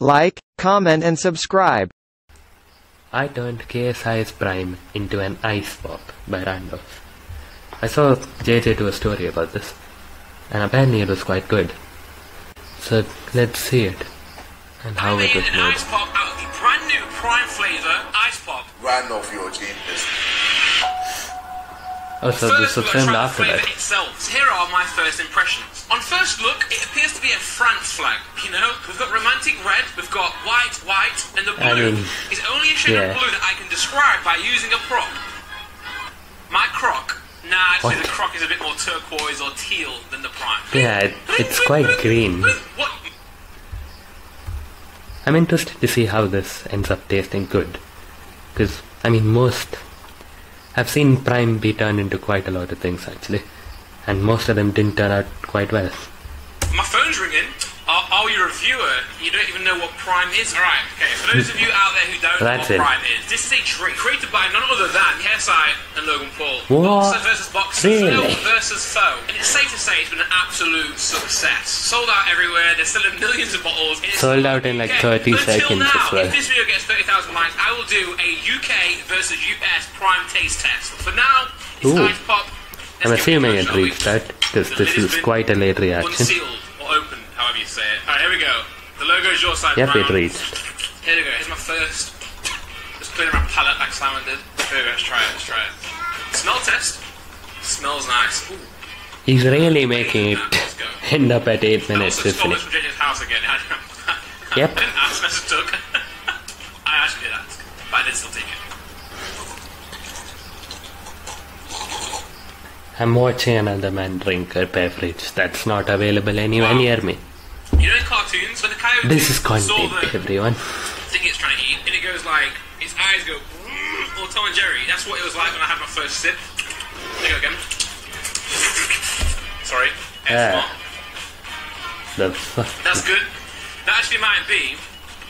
Like, comment and subscribe. I turned KSI's Prime into an ice pop by Randolph. I saw JJ do a story about this, and apparently it was quite good. So let's see it, and how it was made. Ice pop out of the brand new Prime flavor ice pop. Randolph, your genius. Oh, so this was filmed after that. Here are my first impressions. On first look, it appears to be a France flag. You know, we've got romantic red, we've got white, and the blue is only a shade of blue that I can describe by using a prop. My croc. Nah, actually the croc is a bit more turquoise or teal than the Prime. Yeah, it's quite green. What? I'm interested to see how this ends up tasting good. Because, I mean, I've seen Prime be turned into quite a lot of things actually, and most of them didn't turn out quite well. My phone's ringing. Oh, you're a viewer. You don't even know what Prime is. Alright, okay, for those of you out there who don't know what Prime is, this is a drink created by none other than KSI and Logan Paul. What? Boxer versus boxer, really? Foe versus foe. And it's safe to say it's been an absolute success. Sold out everywhere, they're selling millions of bottles. Sold out in like 30 seconds as well. If this video gets 30,000 likes, I will do a UK versus US Prime taste test. For now, it's ice pop. I'm assuming it reached that, because this is quite a late reaction. However you say it. Alright, here we go. The logo is your side. Yep, it reached. Here we go. Here's my first. Just cleaning my palate like Simon did. Here we go. Let's try it. Let's try it. Smell test. Smells nice. Ooh. He's really making it end up at 8 minutes. I stole this from JJ's house again. Yep. I didn't ask. I just took. I actually did ask, but I did still take it. I'm watching another man drink a beverage that's not available anywhere near me. You know in cartoons, when the coyote saw everyone, the thing it's trying to eat, and it goes like, its eyes go, or Tom and Jerry. That's what it was like when I had my first sip. There you go again. Sorry. That's good. That actually might be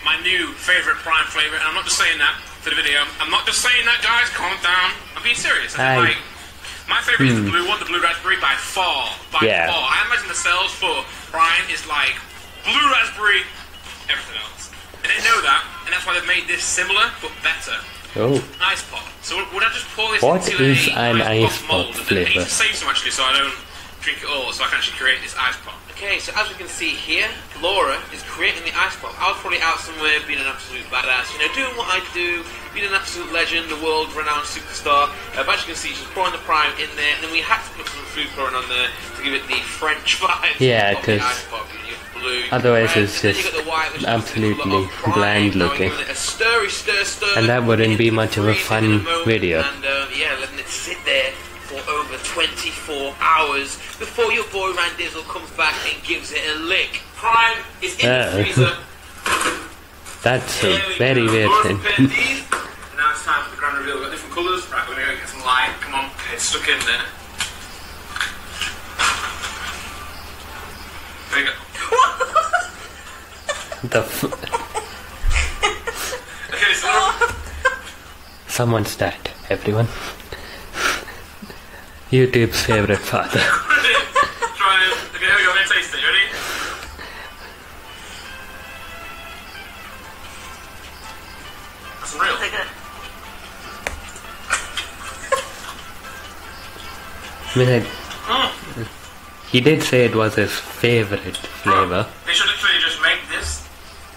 my new favourite Prime flavour, and I'm not just saying that for the video. I'm not just saying that, guys. Calm down. I'm being serious. I think, like, my favourite is the blue one, the blue raspberry, by far. By far. I imagine the sales for Prime is like blue raspberry, everything else. And they know that, and that's why they've made this similar, but better. Oh. Ice pop. So would I just pour this into an ice pop flavour? I need to save some actually, so I don't drink it all, so I can actually create this ice pop. Okay, so as we can see here, Laura is creating the ice pop. I was probably out somewhere being an absolute badass, you know, doing what I do, being an absolute legend, the world-renowned superstar. But as you can see, she's pouring the Prime in there, and then we had to put some food coloring on there to give it the French vibe. Yeah, because otherwise it's just absolutely bland looking. And that wouldn't be much of a fun video. And yeah, letting it sit there for over 24 hours before your boy Randizzle comes back and gives it a lick. Prime is in the freezer. That's a very weird thing. Now it's time for the grand reveal. We've got different colours. Right, we're going to go get some light. Come on, it's stuck in there. There you go. Okay, so someone's dead, everyone. YouTube's favourite father. Try it. Okay, here we go. Let's taste it. You ready? That's unreal. I mean, he did say it was his favourite flavour. They should literally just make this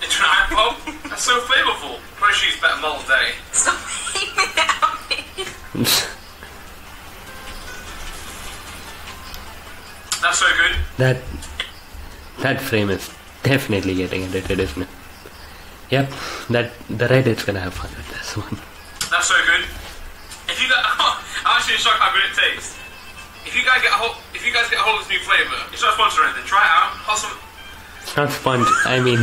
into an ice pop. That's so flavourful. Probably should use better malt day. Stop leaving it. That's so good. That frame is definitely getting edited, isn't it? Yep, the Reddit's gonna have fun with this one. That's so good. If you got, I'm actually shocked how good it tastes. If you guys get a hold of this new flavour, it's not sponsored or anything. Try it out. Awesome. It's not sponsored. I mean.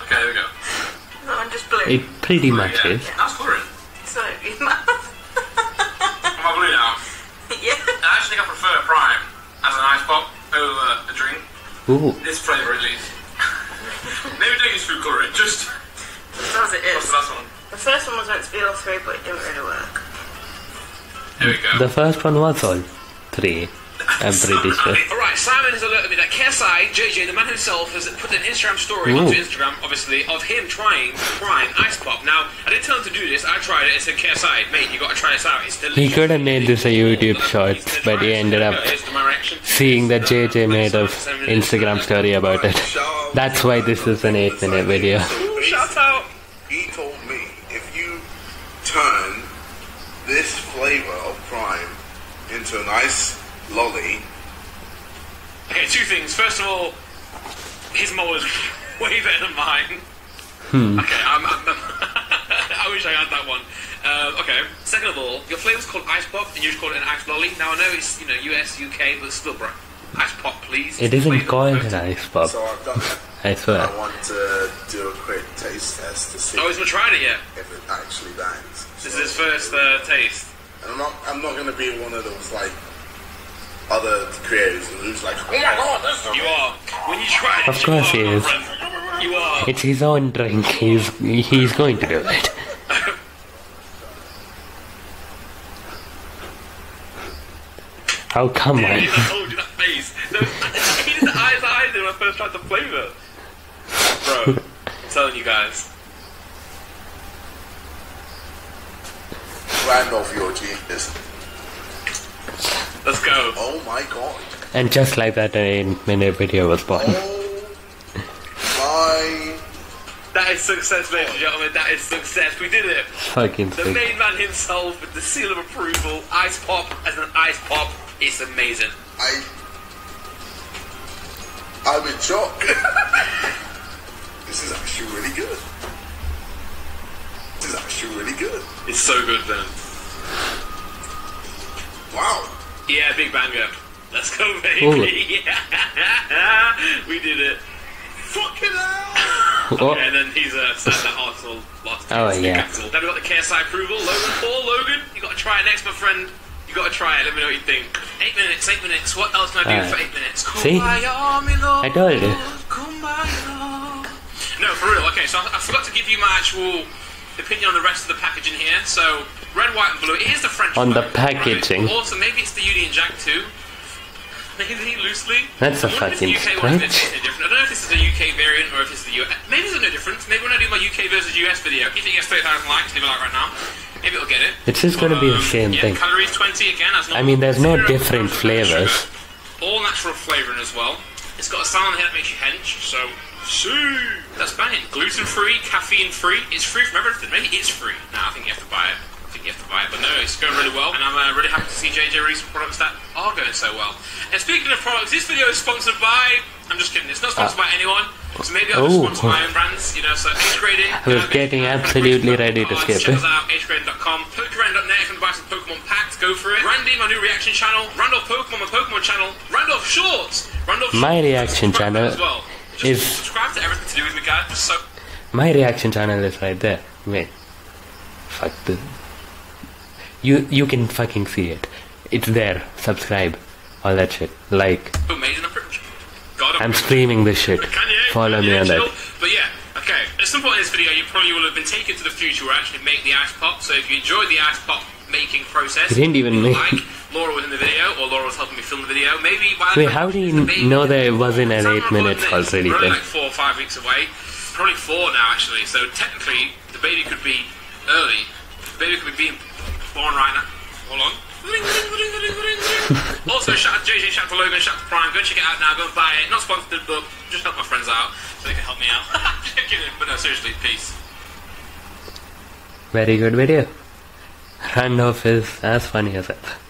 Okay, there we go. That one just blew. It pretty much is. Yeah. That's boring. So in my mouth. Am I blue now? Yeah. I actually think I prefer Prime as an ice pop over a drink. Ooh. This flavour at least. Maybe don't use food colouring, just as it is. What's the last one? The first one was meant to be all three, but it didn't really work. There we go. The first one was all three, I'm pretty sure. Alright, Simon has alerted me that KSI, JJ, the man himself, has put an Instagram story onto Instagram, obviously, of him trying Prime Ice Pop. Now, I didn't tell him to do this, I tried it and said, KSI, mate, you gotta try this out. It's delicious. He could have made this a YouTube short, but he ended up seeing that JJ made an Instagram story about it. That's why this is an 8-minute video. Shout out! He told me, if you turn this flavor of Prime into a nice lolly. Okay, two things. First of all, his mole is way better than mine. Okay, I wish I had that one. Okay, second of all, your flavor's called Ice Pop and you just called it an ice lolly. Now I know it's, you know, US, UK, but it's still bro. Ice Pop, please. It isn't called an Ice Pop. So I've done that. I swear. I want to do a quick taste test to see. Oh, he's not tried it yet. If it actually bangs. This is his first taste. And I'm not going to be one of those, like, other creators who's like, oh my god, this is... You are. When you try it, of course he is. You are. It's his own drink. He's going to do it. Oh, come on. I told you that face. No, he did the eyes when I first tried the flavor. Bro, I'm telling you guys. Randolph, you're genius. Let's go. Oh my god. And just like that, an 8-minute video was born. Oh my. That is success, ladies and gentlemen. That is success. We did it. Fucking sick. The main man himself with the seal of approval. Ice Pop as an Ice Pop. It's amazing. I'm in shock. This is actually really good. This is actually really good. It's so good, then. Wow. Yeah, big banger. Let's go, baby. We did it. Fucking hell! Okay, and then he's sad that Arsenal lost. Oh, yeah. Capital. Then we got the KSI approval. Logan Paul, Logan, you got to try it next, my friend. You got to try it. Let me know what you think. 8 minutes, 8 minutes. What else can I do for 8 minutes? See? I told you. No, for real. Okay, so I forgot to give you my actual opinion on the rest of the packaging here. So, red, white, and blue. It is the French on the packaging. Right? Also, maybe it's the Union Jack too. Maybe loosely. That's a fucking strange. I don't know if this is a UK variant or if this is the US. Maybe there's no difference. Maybe when I do my UK versus US video, if it gets 30,000 likes, leave it like right now. Maybe it'll get it. It's just going to be the same thing. Calories 20 again. As I mean, there's no different flavors. All natural flavoring as well. It's got a sound here that makes you hench. So, that's banging. Gluten free, caffeine free. It's free from everything. Maybe it's free. Nah, I think you have to buy it. But no, it's going really well, and I'm really happy to see JJ release products that are going so well. And speaking of products, this video is sponsored by... I'm just kidding, it's not sponsored by anyone, so maybe I'll just sponsor my own brands, you know, so Hgrading... I was getting absolutely ready to skip it. Check us out, Hgrading.com, Pokérand.net, you can buy some Pokemon packs, go for it. Randy, my new reaction channel, Randolph Pokemon, my Pokemon channel, Randolph Shorts, Randolph Shorts... My reaction channel as well. Is... Subscribe to everything to do with me, guys, so... My reaction channel is right there. Wait. Fuck this. You can fucking see it. It's there. Subscribe. All that shit. Like. I'm streaming this shit. Follow me on that. But yeah, okay. At some point in this video, you probably will have been taken to the future where I actually make the ice pop. So if you enjoyed the ice pop making process, you didn't even make. Like, Laura was in the video, or Laura was helping me film the video. Maybe. Wait, how do you know that it wasn't an 8 minutes already? Probably like 4 or 5 weeks away. Probably 4 now actually. So technically, the baby could be early. The baby could be being born right now. Hold on. Also, shout out to JJ, shout out to Logan, shout out to Prime. Go check it out now. Go buy it. Not sponsored, but just help my friends out so they can help me out. But no, seriously, peace. Very good video. Randolph is as funny as ever.